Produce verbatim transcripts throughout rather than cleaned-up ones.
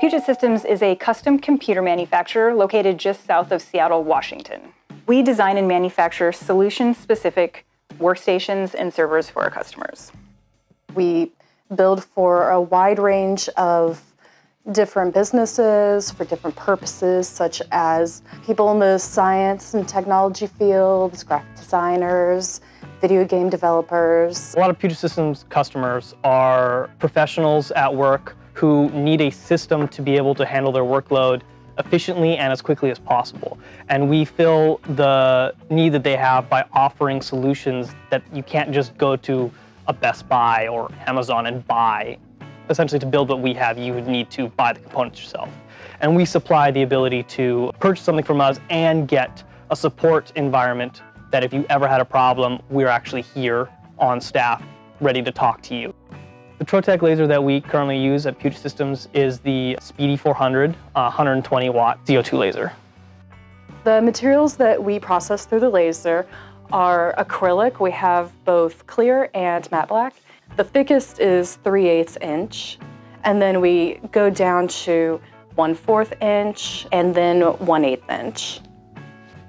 Puget Systems is a custom computer manufacturer located just south of Seattle, Washington. We design and manufacture solution-specific workstations and servers for our customers. We build for a wide range of different businesses for different purposes, such as people in the science and technology fields, graphic designers, video game developers. A lot of Puget Systems customers are professionals at work who need a system to be able to handle their workload efficiently and as quickly as possible. And we fill the need that they have by offering solutions that you can't just go to a Best Buy or Amazon and buy. Essentially, to build what we have, you would need to buy the components yourself. And we supply the ability to purchase something from us and get a support environment that if you ever had a problem, we're actually here on staff ready to talk to you. The Trotec laser that we currently use at Puget Systems is the Speedy four hundred one hundred twenty watt C O two laser. The materials that we process through the laser are acrylic. We have both clear and matte black. The thickest is three eighths inch, and then we go down to one fourth inch and then one eighth inch.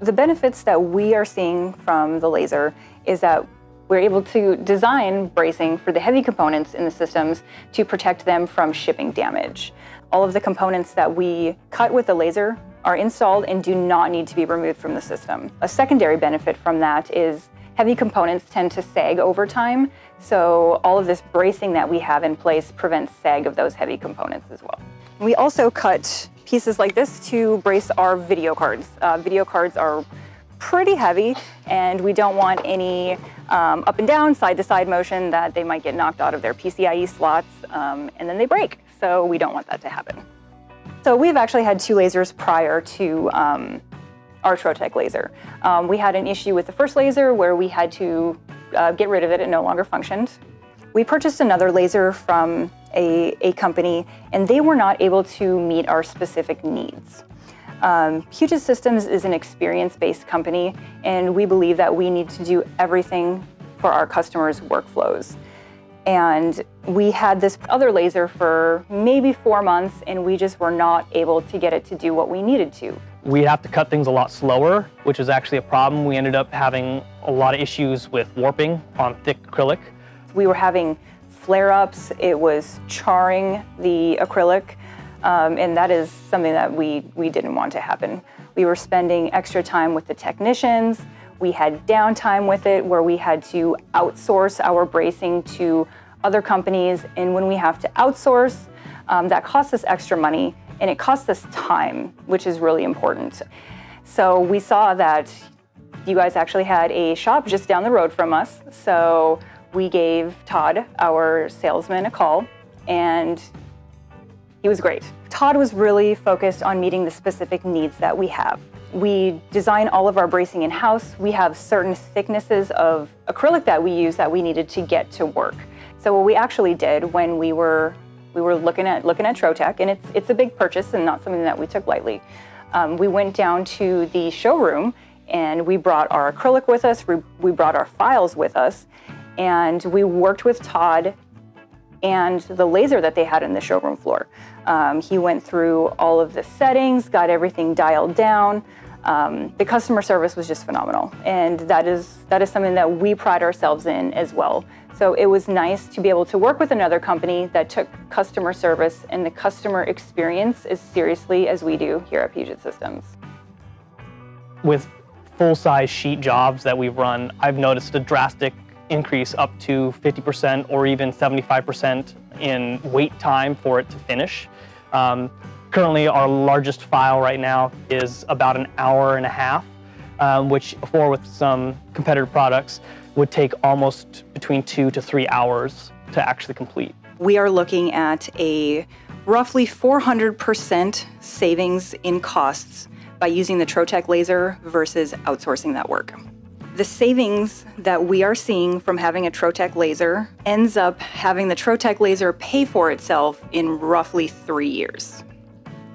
The benefits that we are seeing from the laser is that we're able to design bracing for the heavy components in the systems to protect them from shipping damage. All of the components that we cut with the laser are installed and do not need to be removed from the system. A secondary benefit from that is heavy components tend to sag over time, so all of this bracing that we have in place prevents sag of those heavy components as well. We also cut pieces like this to brace our video cards. Uh, video cards are pretty heavy, and we don't want any um, up and down, side to side motion that they might get knocked out of their P C I E slots, um, and then they break, so we don't want that to happen. So we've actually had two lasers prior to um, our Trotec laser. Um, we had an issue with the first laser where we had to uh, get rid of it. It no longer functioned. We purchased another laser from a, a company, and they were not able to meet our specific needs. Um, Puget Systems is an experience-based company, and we believe that we need to do everything for our customers' workflows. And we had this other laser for maybe four months, and we just were not able to get it to do what we needed to. We have to cut things a lot slower, which is actually a problem. We ended up having a lot of issues with warping on thick acrylic. We were having flare-ups. It was charring the acrylic, um, and that is something that we, we didn't want to happen. We were spending extra time with the technicians. We had downtime with it where we had to outsource our bracing to other companies. And when we have to outsource, um, that costs us extra money and it costs us time, which is really important. So we saw that you guys actually had a shop just down the road from us. So we gave Todd, our salesman, a call, and he was great. Todd was really focused on meeting the specific needs that we have. We design all of our bracing in-house. We have certain thicknesses of acrylic that we use that we needed to get to work. So what we actually did when we were we were looking at looking at Trotec, and it's it's a big purchase and not something that we took lightly. Um, we went down to the showroom and we brought our acrylic with us. We, we brought our files with us, and we worked with Todd and the laser that they had in the showroom floor. Um, he went through all of the settings, got everything dialed down. Um, the customer service was just phenomenal. And that is, that is something that we pride ourselves in as well. So it was nice to be able to work with another company that took customer service and the customer experience as seriously as we do here at Puget Systems. With full-size sheet jobs that we've run, I've noticed a drastic increase up to fifty percent or even seventy-five percent in wait time for it to finish. Um, currently, our largest file right now is about an hour and a half, um, which before with some competitor products would take almost between two to three hours to actually complete. We are looking at a roughly four hundred percent savings in costs by using the Trotec laser versus outsourcing that work. The savings that we are seeing from having a Trotec laser ends up having the Trotec laser pay for itself in roughly three years.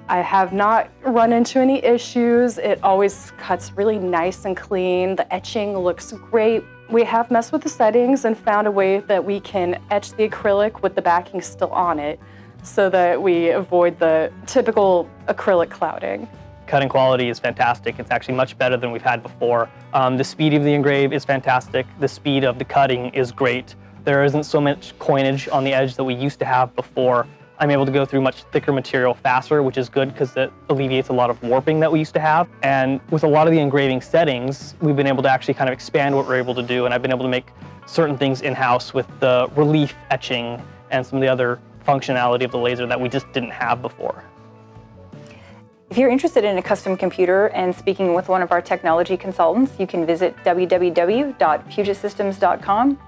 I have not run into any issues. It always cuts really nice and clean. The etching looks great. We have messed with the settings and found a way that we can etch the acrylic with the backing still on it. so that we avoid the typical acrylic clouding. Cutting quality is fantastic. It's actually much better than we've had before. Um, the speed of the engrave is fantastic. The speed of the cutting is great. There isn't so much coinage on the edge that we used to have before. I'm able to go through much thicker material faster, which is good because it alleviates a lot of warping that we used to have. And with a lot of the engraving settings, we've been able to actually kind of expand what we're able to do. And I've been able to make certain things in-house with the relief etching and some of the other functionality of the laser that we just didn't have before. If you're interested in a custom computer and speaking with one of our technology consultants, you can visit w w w dot puget systems dot com.